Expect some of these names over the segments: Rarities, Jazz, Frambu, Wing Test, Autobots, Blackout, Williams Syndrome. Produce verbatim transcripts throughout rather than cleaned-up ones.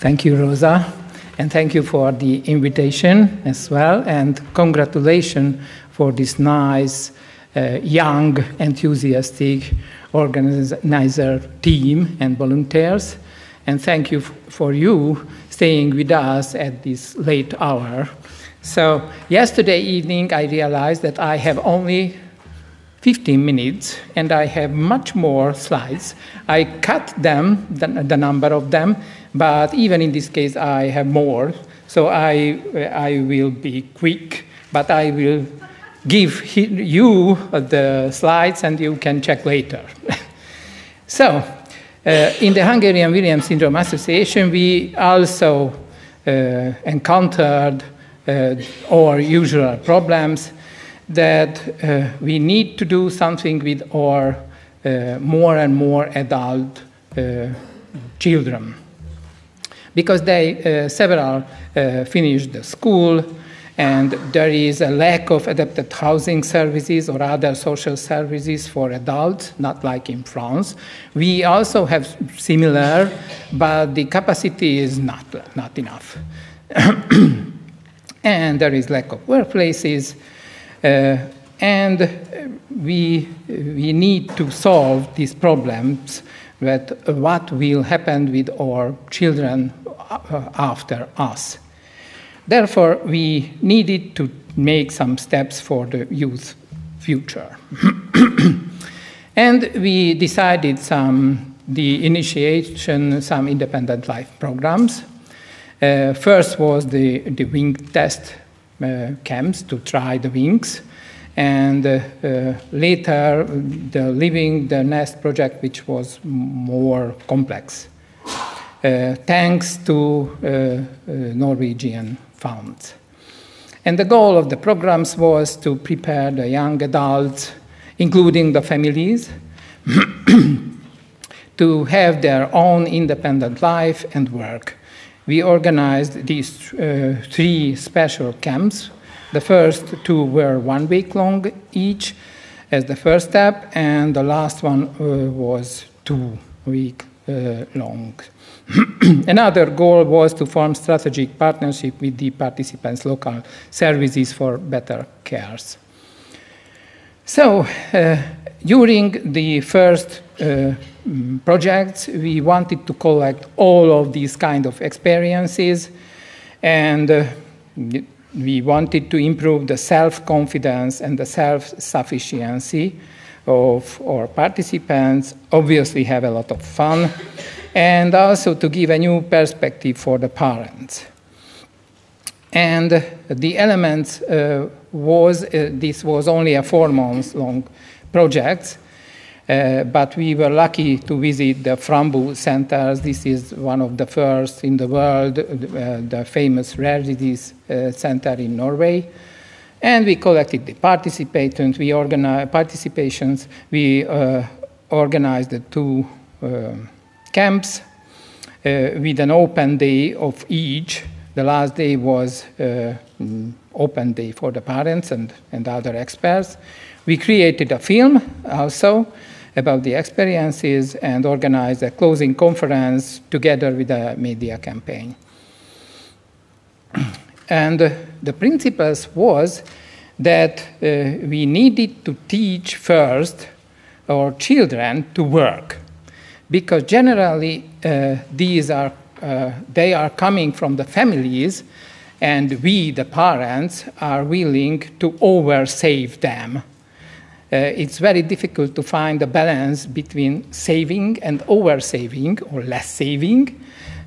Thank you, Rosa. And thank you for the invitation as well. And congratulations for this nice, uh, young, enthusiastic organizer team and volunteers. And thank you for you staying with us at this late hour. So yesterday evening, I realized that I have only fifteen minutes, and I have much more slides. I cut them, the, the number of them, but even in this case, I have more. So I, I will be quick, but I will give you the slides, and you can check later. So uh, in the Hungarian Williams Syndrome Association, we also uh, encountered uh, our usual problems, that uh, we need to do something with our uh, more and more adult uh, children, because they uh, several uh, finished the school, and there is a lack of adapted housing services or other social services for adults, not like in France. We also have similar, but the capacity is not, not enough. And there is lack of workplaces, Uh, and we, we need to solve these problems, that what will happen with our children after us. Therefore, we needed to make some steps for the youth future. And we decided some, the initiation, some independent life programs. Uh, first was the, the Wing Test Uh, camps to try the wings, and uh, uh, later the Living the Nest project, which was more complex, uh, thanks to uh, uh, Norwegian funds. And the goal of the programs was to prepare the young adults, including the families, to have their own independent life and work. We organized these uh, three special camps. The first two were one week long each as the first step, and the last one uh, was two week uh, long. Another goal was to form strategic partnership with the participants' local services for better cares. So uh, during the first uh, projects, we wanted to collect all of these kind of experiences, and uh, we wanted to improve the self-confidence and the self-sufficiency of our participants, obviously have a lot of fun, and also to give a new perspective for the parents. And the elements uh, was, uh, this was only a four months long project, Uh, but we were lucky to visit the Frambu centers. This is one of the first in the world, uh, the famous Rarities uh, center in Norway. And we collected the participants, we organized participations, we uh, organized the two uh, camps uh, with an open day of each. The last day was uh, open day for the parents and, and other experts. We created a film also about the experiences and organized a closing conference together with a media campaign. And uh, the principles was that uh, we needed to teach first our children to work, because generally uh, these are, uh, they are coming from the families, and we, the parents, are willing to over-save them. Uh, it's very difficult to find a balance between saving and over-saving or less saving,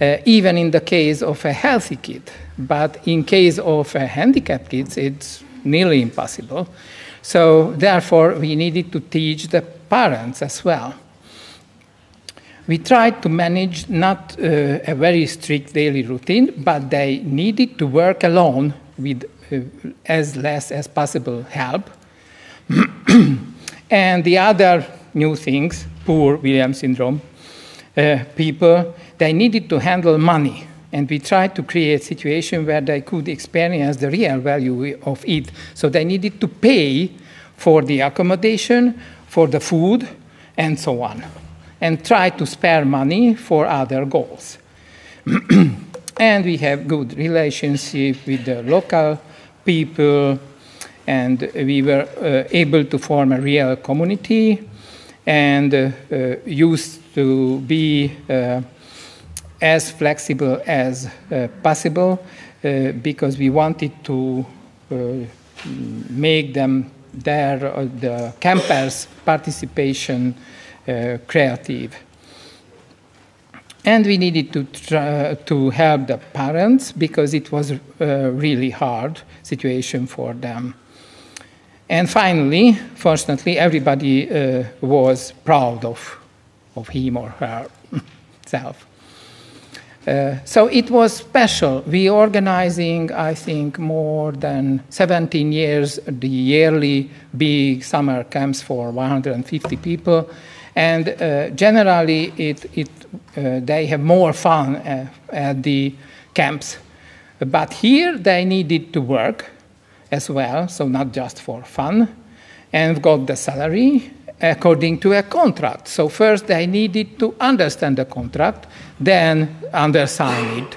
uh, even in the case of a healthy kid. But in case of a handicapped kids, it's nearly impossible. So therefore, we needed to teach the parents as well. We tried to manage not uh, a very strict daily routine, but they needed to work alone with uh, as less as possible help. And the other new things, poor Williams syndrome uh, people, they needed to handle money. And we tried to create a situation where they could experience the real value of it. So they needed to pay for the accommodation, for the food, and so on, and try to spare money for other goals. And we have good relationship with the local people, and we were uh, able to form a real community, and uh, uh, used to be uh, as flexible as uh, possible, uh, because we wanted to uh, make them their uh, the campers' participation uh, creative. And we needed to try to help the parents, because it was a really hard situation for them. And finally, fortunately, everybody uh, was proud of, of him or herself. Uh, so it was special. We organizing, I think, more than seventeen years, the yearly big summer camps for one hundred fifty people. And uh, generally, it, it, uh, they have more fun uh, at the camps. But here, they needed to work as well, so not just for fun, and got the salary according to a contract. So first, they needed to understand the contract, then undersign it.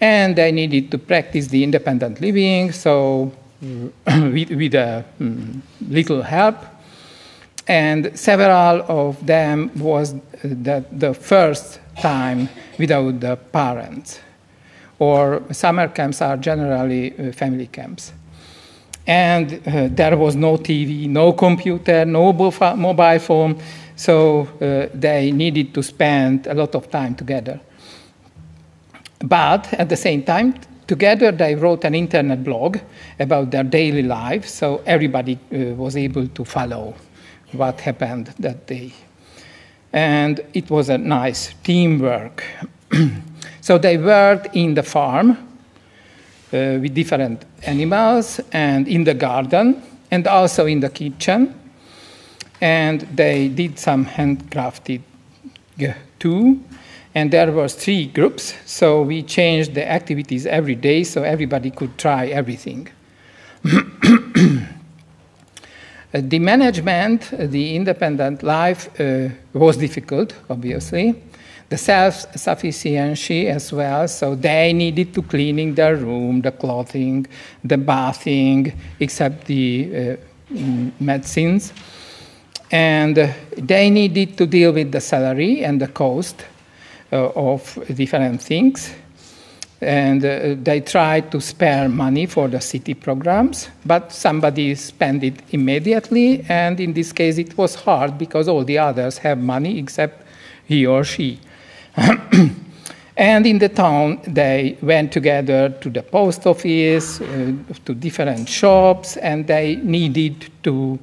And they needed to practice the independent living, so with, with a um, little help. And several of them was the, the first time without the parents. Or summer camps are generally uh, family camps. And uh, there was no T V, no computer, no mobile phone, so uh, they needed to spend a lot of time together. But at the same time, together they wrote an internet blog about their daily life, so everybody uh, was able to follow what happened that day. And it was a nice teamwork. So they worked in the farm uh, with different animals, and in the garden, and also in the kitchen. And they did some handcrafted too. And there was three groups, so we changed the activities every day, so everybody could try everything. The management, the independent life uh, was difficult, obviously. The self-sufficiency as well, so they needed to cleaning their room, the clothing, the bathing, except the uh, medicines. And they needed to deal with the salary and the cost uh, of different things. And uh, they tried to spare money for the city programs, but somebody spent it immediately. And in this case, it was hard because all the others have money except he or she. And in the town, they went together to the post office, uh, to different shops, and they needed to,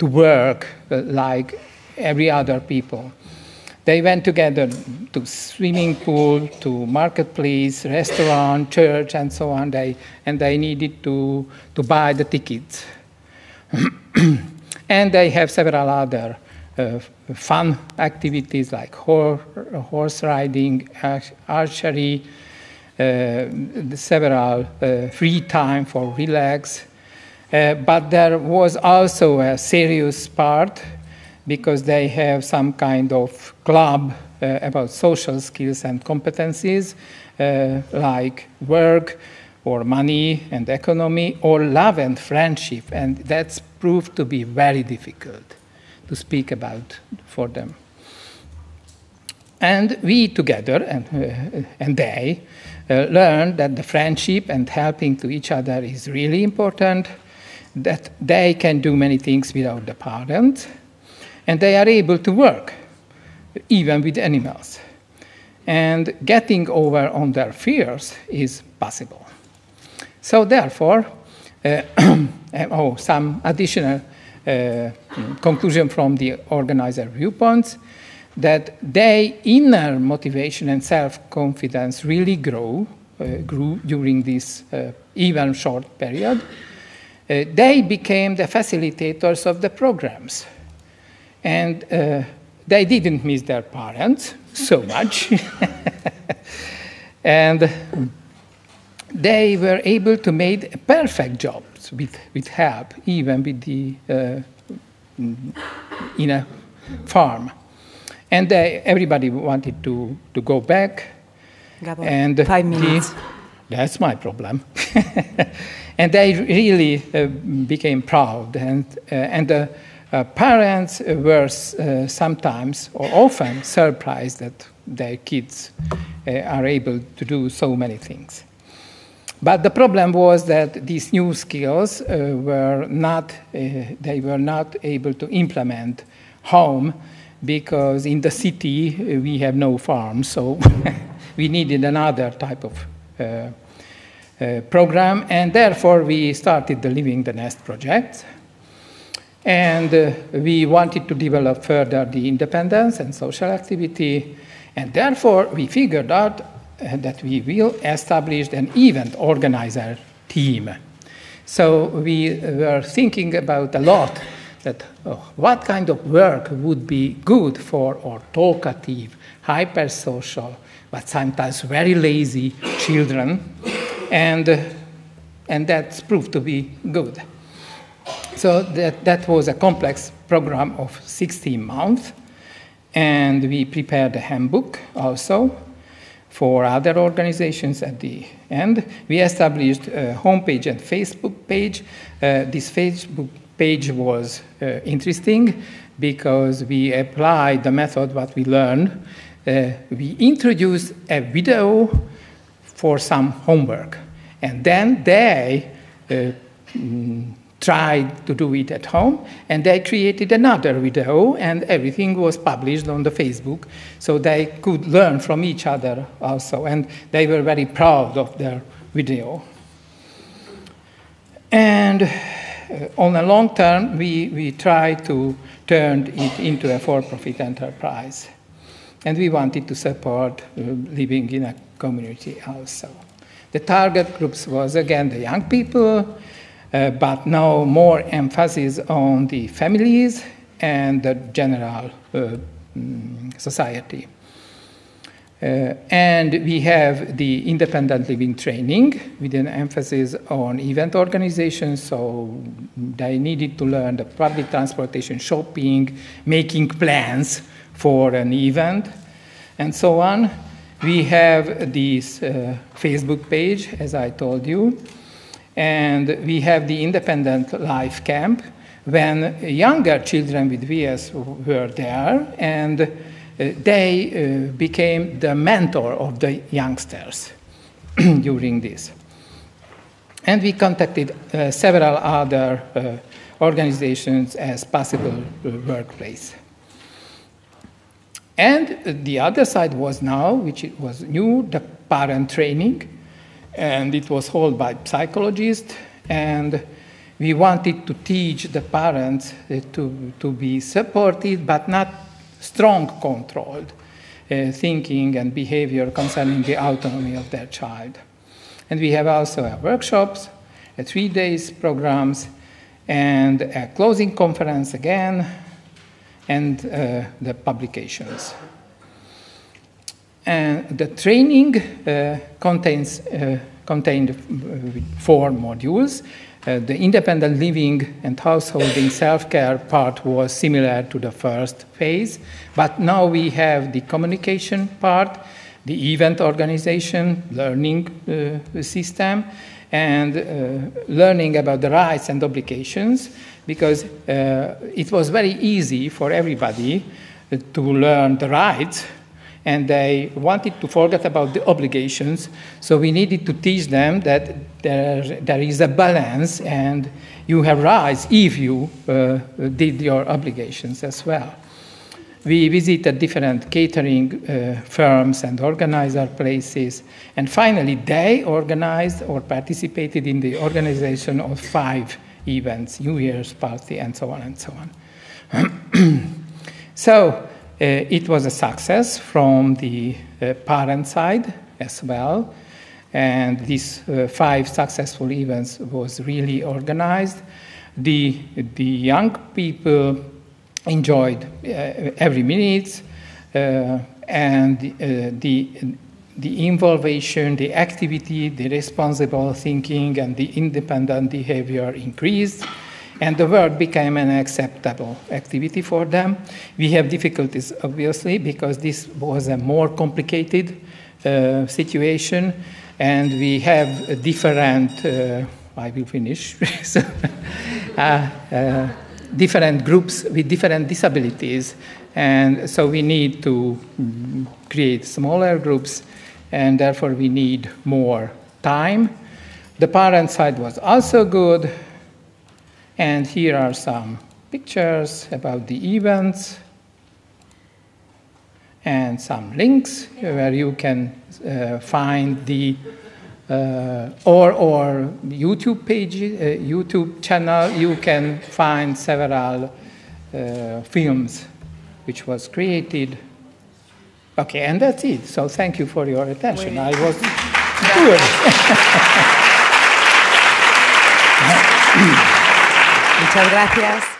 to work uh, like every other people. They went together to swimming pool, to marketplace, restaurant, church, and so on, they, and they needed to, to buy the tickets. And they have several other Uh, fun activities like ho horse riding, archery, uh, several uh, free time for relax. Uh, but there was also a serious part because they have some kind of club uh, about social skills and competencies uh, like work or money and economy or love and friendship. And that's proved to be very difficult to speak about for them. And we together, and, uh, and they, uh, learned that the friendship and helping to each other is really important, that they can do many things without the parents, and they are able to work, even with animals. And getting over on their fears is possible. So therefore, uh, oh, some additional Uh, conclusion from the organizer viewpoints, that their inner motivation and self-confidence really grow, uh, grew during this uh, even short period. Uh, they became the facilitators of the programs. And uh, they didn't miss their parents so much. And they were able to make a perfect job. With, with help, even with the uh, in a farm. And uh, everybody wanted to, to go back. Gabo, and five minutes. The, that's my problem. And they really uh, became proud. And, uh, and the uh, parents were uh, sometimes or often surprised that their kids uh, are able to do so many things. But the problem was that these new skills uh, were not, uh, they were not able to implement home, because in the city uh, we have no farms, so we needed another type of uh, uh, program, and therefore we started the Living the Nest project. And uh, we wanted to develop further the independence and social activity, and therefore we figured out that we will establish an event organizer team. So we were thinking about a lot that oh, what kind of work would be good for our talkative, hypersocial, but sometimes very lazy children, and, and that proved to be good. So that, that was a complex program of sixteen months, and we prepared a handbook also for other organizations at the end. We established a homepage and Facebook page. Uh, this Facebook page was uh, interesting because we applied the method what we learned. Uh, we introduced a video for some homework, and then they uh, tried to do it at home, and they created another video, and everything was published on the Facebook, so they could learn from each other also, and they were very proud of their video. And uh, on the long term, we, we tried to turn it into a for-profit enterprise, and we wanted to support uh, living in a community also. The target groups was, again, the young people, Uh, but now more emphasis on the families and the general uh, society. Uh, and we have the independent living training with an emphasis on event organization, so they needed to learn the public transportation, shopping, making plans for an event, and so on. We have this uh, Facebook page, as I told you. And we have the Independent Life Camp, when younger children with V S were there, and uh, they uh, became the mentor of the youngsters during this. And we contacted uh, several other uh, organizations as possible uh, workplace. And the other side was now, which it was new, the parent training. And it was held by psychologists, and we wanted to teach the parents to, to be supported, but not strong controlled uh, thinking and behavior concerning the autonomy of their child. And we have also a workshops, a three days programs, and a closing conference again, and uh, the publications. And the training uh, contains, uh, contained four modules. Uh, the independent living and householding self-care part was similar to the first phase, but now we have the communication part, the event organization, learning uh, system, and uh, learning about the rights and obligations, because uh, it was very easy for everybody to learn the rights, and they wanted to forget about the obligations, so we needed to teach them that there, there is a balance, and you have rights if you uh, did your obligations as well. We visited different catering uh, firms and organizer places, and finally they organized or participated in the organization of five events, New Year's party, and so on and so on. So, Uh, it was a success from the uh, parent side as well, and these uh, five successful events was really organized. The, the young people enjoyed uh, every minute, uh, and uh, the, the involvement, the activity, the responsible thinking, and the independent behavior increased, and the work became an acceptable activity for them. We have difficulties, obviously, because this was a more complicated uh, situation, and we have a different, uh, I will finish, so, uh, uh, different groups with different disabilities, and so we need to create smaller groups, and therefore we need more time. The parent side was also good, and here are some pictures about the events and some links where you can uh, find the uh, or or YouTube page, uh, YouTube channel. You can find several uh, films which was created. Okay, and that's it. So thank you for your attention. Wait. I was good. Muchas gracias.